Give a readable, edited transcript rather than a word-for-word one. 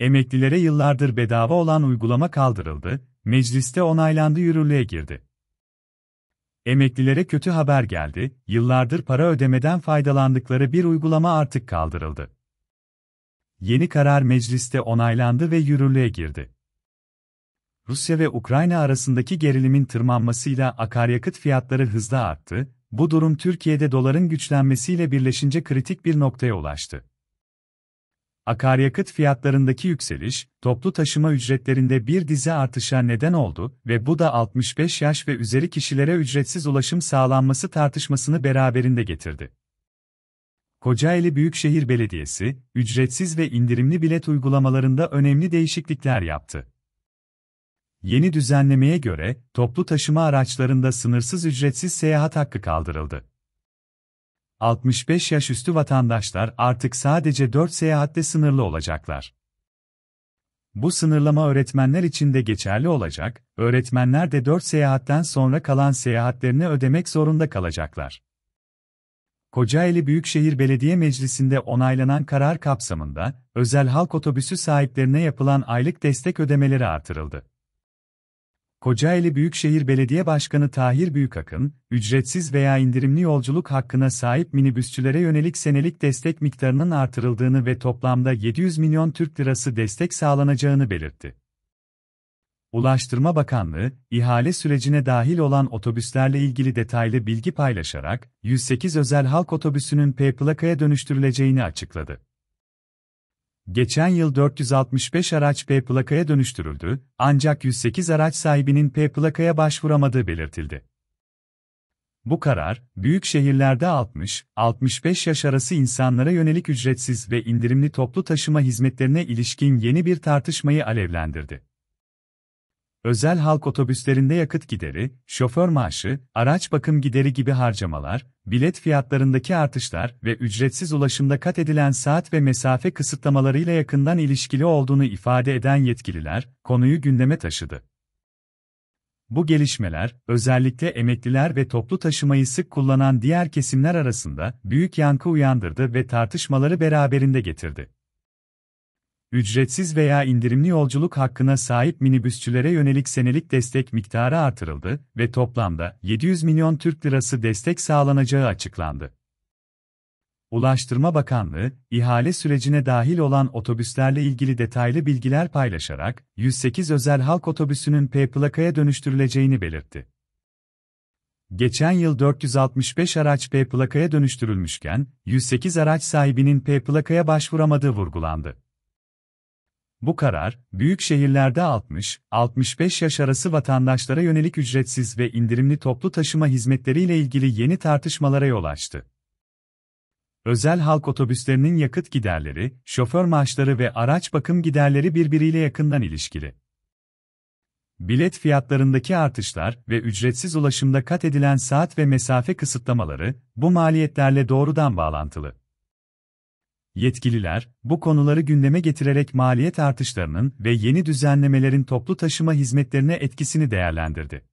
Emeklilere yıllardır bedava olan uygulama kaldırıldı, mecliste onaylandı, yürürlüğe girdi. Emeklilere kötü haber geldi, yıllardır para ödemeden faydalandıkları bir uygulama artık kaldırıldı. Yeni karar mecliste onaylandı ve yürürlüğe girdi. Rusya ve Ukrayna arasındaki gerilimin tırmanmasıyla akaryakıt fiyatları hızla arttı, bu durum Türkiye'de doların güçlenmesiyle birleşince kritik bir noktaya ulaştı. Akaryakıt fiyatlarındaki yükseliş, toplu taşıma ücretlerinde bir dizi artışa neden oldu ve bu da 65 yaş ve üzeri kişilere ücretsiz ulaşım sağlanması tartışmasını beraberinde getirdi. Kocaeli Büyükşehir Belediyesi, ücretsiz ve indirimli bilet uygulamalarında önemli değişiklikler yaptı. Yeni düzenlemeye göre, toplu taşıma araçlarında sınırsız ücretsiz seyahat hakkı kaldırıldı. 65 yaş üstü vatandaşlar artık sadece 4 seyahatle sınırlı olacaklar. Bu sınırlama öğretmenler için de geçerli olacak, öğretmenler de 4 seyahatten sonra kalan seyahatlerini ödemek zorunda kalacaklar. Kocaeli Büyükşehir Belediye Meclisi'nde onaylanan karar kapsamında, özel halk otobüsü sahiplerine yapılan aylık destek ödemeleri artırıldı. Kocaeli Büyükşehir Belediye Başkanı Tahir Büyükakın, ücretsiz veya indirimli yolculuk hakkına sahip minibüsçülere yönelik senelik destek miktarının artırıldığını ve toplamda 700 milyon Türk lirası destek sağlanacağını belirtti. Ulaştırma Bakanlığı, ihale sürecine dahil olan otobüslerle ilgili detaylı bilgi paylaşarak, 108 özel halk otobüsünün P-plakaya dönüştürüleceğini açıkladı. Geçen yıl 465 araç P-plakaya dönüştürüldü, ancak 108 araç sahibinin P-plakaya başvuramadığı belirtildi. Bu karar, büyük şehirlerde 60-65 yaş arası insanlara yönelik ücretsiz ve indirimli toplu taşıma hizmetlerine ilişkin yeni bir tartışmayı alevlendirdi. Özel halk otobüslerinde yakıt gideri, şoför maaşı, araç bakım gideri gibi harcamalar, bilet fiyatlarındaki artışlar ve ücretsiz ulaşımda kat edilen saat ve mesafe kısıtlamalarıyla yakından ilişkili olduğunu ifade eden yetkililer, konuyu gündeme taşıdı. Bu gelişmeler, özellikle emekliler ve toplu taşımayı sık kullanan diğer kesimler arasında büyük yankı uyandırdı ve tartışmaları beraberinde getirdi. Ücretsiz veya indirimli yolculuk hakkına sahip minibüsçülere yönelik senelik destek miktarı artırıldı ve toplamda 700 milyon Türk lirası destek sağlanacağı açıklandı. Ulaştırma Bakanlığı, ihale sürecine dahil olan otobüslerle ilgili detaylı bilgiler paylaşarak, 108 özel halk otobüsünün P-plakaya dönüştürüleceğini belirtti. Geçen yıl 465 araç P-plakaya dönüştürülmüşken, 108 araç sahibinin P-plakaya başvuramadığı vurgulandı. Bu karar, büyük şehirlerde 60-65 yaş arası vatandaşlara yönelik ücretsiz ve indirimli toplu taşıma hizmetleriyle ilgili yeni tartışmalara yol açtı. Özel halk otobüslerinin yakıt giderleri, şoför maaşları ve araç bakım giderleri birbiriyle yakından ilişkili. Bilet fiyatlarındaki artışlar ve ücretsiz ulaşımda kat edilen saat ve mesafe kısıtlamaları, bu maliyetlerle doğrudan bağlantılı. Yetkililer, bu konuları gündeme getirerek maliyet artışlarının ve yeni düzenlemelerin toplu taşıma hizmetlerine etkisini değerlendirdi.